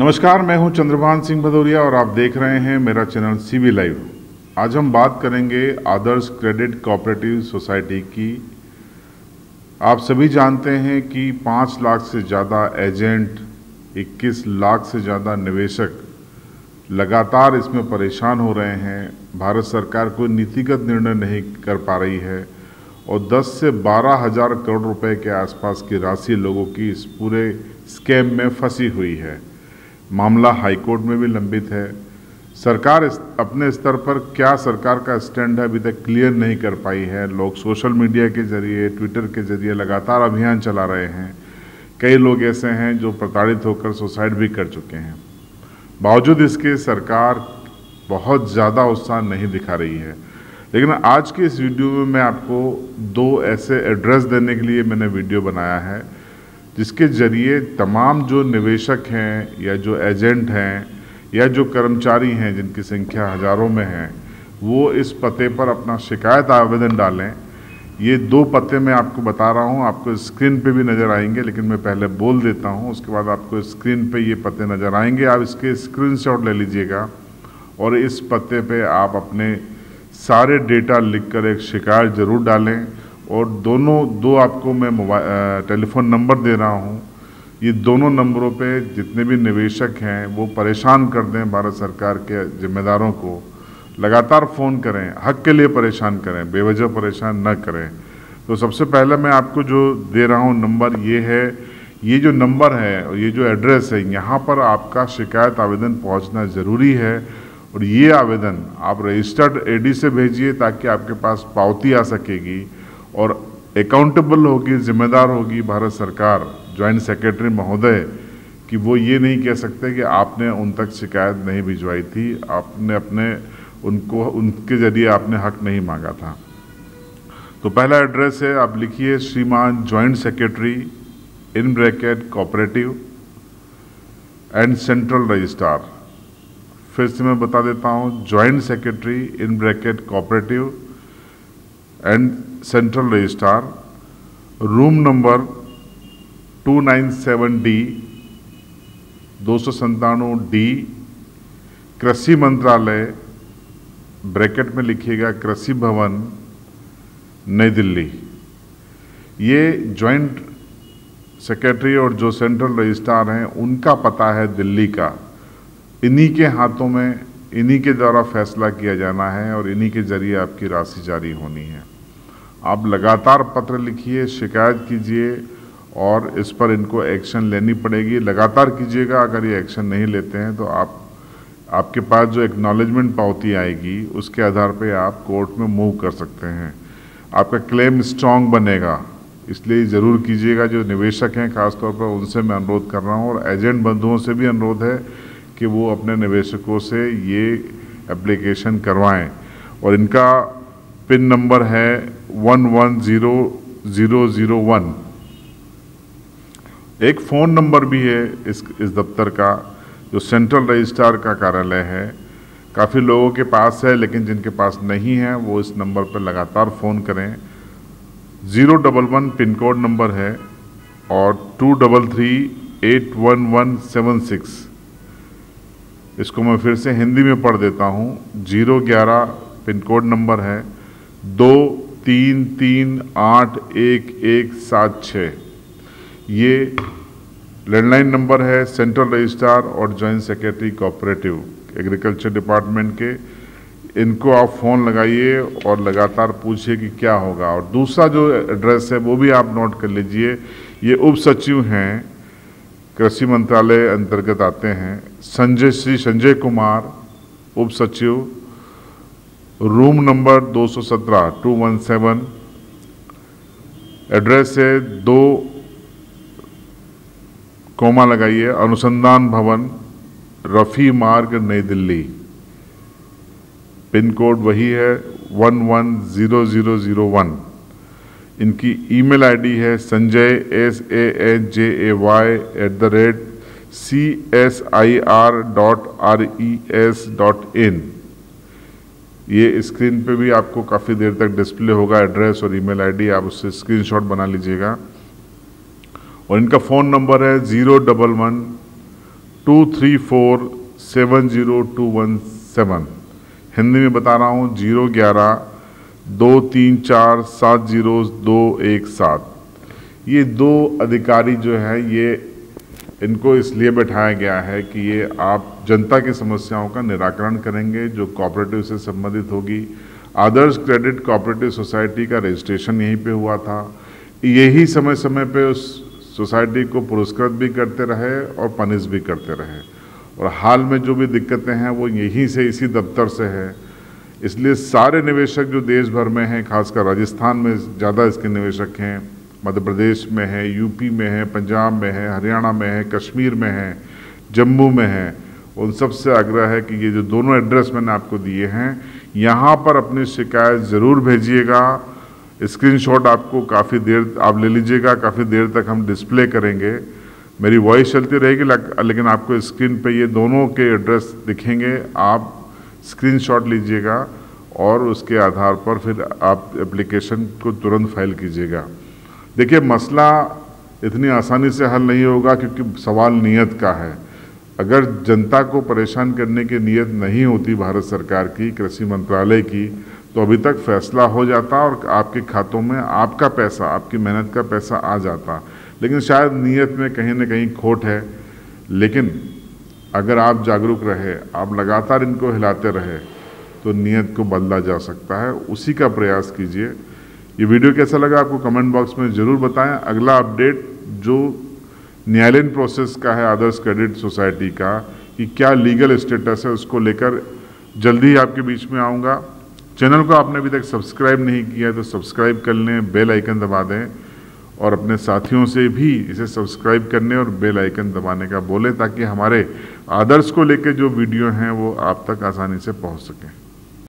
नमस्कार, मैं हूं चंद्रमोहन सिंह भदौरिया और आप देख रहे हैं मेरा चैनल सी बी लाइव। आज हम बात करेंगे आदर्श क्रेडिट कोऑपरेटिव सोसाइटी की। आप सभी जानते हैं कि 5 लाख से ज़्यादा एजेंट, 21 लाख से ज़्यादा निवेशक लगातार इसमें परेशान हो रहे हैं। भारत सरकार कोई नीतिगत निर्णय नहीं कर पा रही है और 10 से 12 हज़ार करोड़ रुपए के आसपास की राशि लोगों की इस पूरे स्कैम में फंसी हुई है। मामला हाईकोर्ट में भी लंबित है। सरकार अपने स्तर पर क्या सरकार का स्टैंड है अभी तक क्लियर नहीं कर पाई है। लोग सोशल मीडिया के ज़रिए, ट्विटर के ज़रिए लगातार अभियान चला रहे हैं। कई लोग ऐसे हैं जो प्रताड़ित होकर सुसाइड भी कर चुके हैं। बावजूद इसके सरकार बहुत ज़्यादा उत्साह नहीं दिखा रही है। लेकिन आज के इस वीडियो में मैं आपको 2 ऐसे एड्रेस देने के लिए मैंने वीडियो बनाया है जिसके ज़रिए तमाम जो निवेशक हैं या जो एजेंट हैं या जो कर्मचारी हैं, जिनकी संख्या हज़ारों में है, वो इस पते पर अपना शिकायत आवेदन डालें। ये 2 पते मैं आपको बता रहा हूँ, आपको स्क्रीन पे भी नज़र आएंगे, लेकिन मैं पहले बोल देता हूँ, उसके बाद आपको स्क्रीन पे ये पते नज़र आएंगे। आप इसके स्क्रीनशॉट ले लीजिएगा और इस पते पे आप अपने सारे डेटा लिखकर एक शिकायत ज़रूर डालें। और दो आपको मैं टेलीफोन नंबर दे रहा हूँ, ये दोनों नंबरों पर जितने भी निवेशक हैं वो परेशान कर दें भारत सरकार के जिम्मेदारों को। लगातार फ़ोन करें, हक के लिए परेशान करें, बेवजह परेशान न करें। तो सबसे पहले मैं आपको जो दे रहा हूँ नंबर ये है, ये जो नंबर है और ये जो एड्रेस है, यहाँ पर आपका शिकायत आवेदन पहुँचना ज़रूरी है। और ये आवेदन आप रजिस्टर्ड एडी से भेजिए ताकि आपके पास पावती आ सकेगी और अकाउंटेबल होगी, जिम्मेदार होगी भारत सरकार, जॉइंट सेक्रेटरी महोदय, कि वो ये नहीं कह सकते कि आपने उन तक शिकायत नहीं भिजवाई थी, आपने उनके ज़रिए आपने हक नहीं मांगा था। तो पहला एड्रेस है, आप लिखिए श्रीमान joint secretary () cooperative and central registrar. फिर से मैं बता देता हूँ, joint secretary () cooperative and central registrar, room number 297D, 297D, कृषि मंत्रालय ब्रैकेट में लिखिएगा कृषि भवन, नई दिल्ली। ये जॉइंट सेक्रेटरी और जो सेंट्रल रजिस्ट्रार हैं उनका पता है दिल्ली का। इन्हीं के हाथों में, इन्हीं के द्वारा फैसला किया जाना है और इन्हीं के ज़रिए आपकी राशि जारी होनी है। आप लगातार पत्र लिखिए, शिकायत कीजिए और इस पर इनको एक्शन लेनी पड़ेगी। लगातार कीजिएगा, अगर ये एक्शन नहीं लेते हैं तो आपके पास जो एक्नॉलेजमेंट पावती आएगी उसके आधार पे आप कोर्ट में मूव कर सकते हैं। आपका क्लेम स्ट्रांग बनेगा, इसलिए ज़रूर कीजिएगा। जो निवेशक हैं खासतौर पर उनसे मैं अनुरोध कर रहा हूँ और एजेंट बंधुओं से भी अनुरोध है कि वो अपने निवेशकों से ये एप्लीकेशन करवाएं। और इनका पिन नंबर है 110001। एक फ़ोन नंबर भी है इस दफ्तर का, जो सेंट्रल रजिस्ट्रार का कार्यालय है। काफ़ी लोगों के पास है, लेकिन जिनके पास नहीं है वो इस नंबर पर लगातार फ़ोन करें। 011 पिन कोड नंबर है और 23381176। इसको मैं फिर से हिंदी में पढ़ देता हूँ। 011 पिन कोड नंबर है 23381176। ये लैंडलाइन नंबर है सेंट्रल रजिस्ट्रार और joint secretary cooperative agriculture department के। इनको आप फ़ोन लगाइए और लगातार पूछिए कि क्या होगा। और दूसरा जो एड्रेस है वो भी आप नोट कर लीजिए। ये उप सचिव हैं, कृषि मंत्रालय अंतर्गत आते हैं, श्री संजय कुमार, उप सचिव, रूम नंबर 217, 217। एड्रेस है 2, कोमा लगाइए, अनुसंधान भवन, रफ़ी मार्ग, नई दिल्ली। पिन कोड वही है 110001। इनकी ईमेल आईडी है sanjay@csir.res.in। ये स्क्रीन पे भी आपको काफ़ी देर तक डिस्प्ले होगा एड्रेस और ईमेल आईडी, आप उससे स्क्रीनशॉट बना लीजिएगा। और इनका फ़ोन नंबर है 011 23470217। हिंदी में बता रहा हूँ 01123470217। ये दो अधिकारी जो हैं ये इनको इसलिए बैठाया गया है कि ये आप जनता की समस्याओं का निराकरण करेंगे जो कोऑपरेटिव से संबंधित होगी। आदर्श क्रेडिट कोऑपरेटिव सोसाइटी का रजिस्ट्रेशन यहीं पे हुआ था, यही समय समय पे उस सोसाइटी को पुरस्कृत भी करते रहे और पनिश भी करते रहे, और हाल में जो भी दिक्कतें हैं वो यहीं से इसी दफ्तर से है। इसलिए सारे निवेशक जो देश भर में हैं, खासकर राजस्थान में ज़्यादा इसके निवेशक हैं, मध्य प्रदेश में है, यूपी में है, पंजाब में है, हरियाणा में है, कश्मीर में है, जम्मू में है, उन सब से आग्रह है कि ये जो दोनों एड्रेस मैंने आपको दिए हैं यहाँ पर अपनी शिकायत ज़रूर भेजिएगा। स्क्रीनशॉट आपको काफ़ी देर आप ले लीजिएगा, काफ़ी देर तक हम डिस्प्ले करेंगे, मेरी वॉइस चलती रहेगी लेकिन आपको स्क्रीन पे ये दोनों के एड्रेस दिखेंगे। आप स्क्रीनशॉट लीजिएगा और उसके आधार पर फिर आप एप्लीकेशन को तुरंत फाइल कीजिएगा। देखिए, मसला इतनी आसानी से हल नहीं होगा क्योंकि सवाल नीयत का है। अगर जनता को परेशान करने की नीयत नहीं होती भारत सरकार की, कृषि मंत्रालय की, तो अभी तक फैसला हो जाता और आपके खातों में आपका पैसा, आपकी मेहनत का पैसा आ जाता। लेकिन शायद नीयत में कहीं ना कहीं खोट है। लेकिन अगर आप जागरूक रहे, आप लगातार इनको हिलाते रहे, तो नीयत को बदला जा सकता है। उसी का प्रयास कीजिए। ये वीडियो कैसा लगा आपको कमेंट बॉक्स में ज़रूर बताएं। अगला अपडेट जो न्यायालयीन प्रोसेस का है आदर्श क्रेडिट सोसाइटी का, कि क्या लीगल स्टेटस है, उसको लेकर जल्दी ही आपके बीच में आऊँगा। चैनल को आपने अभी तक सब्सक्राइब नहीं किया तो सब्सक्राइब कर लें, बेल आइकन दबा दें और अपने साथियों से भी इसे सब्सक्राइब करने और बेल आइकन दबाने का बोलें, ताकि हमारे आदर्श को लेकर जो वीडियो हैं वो आप तक आसानी से पहुँच सकें।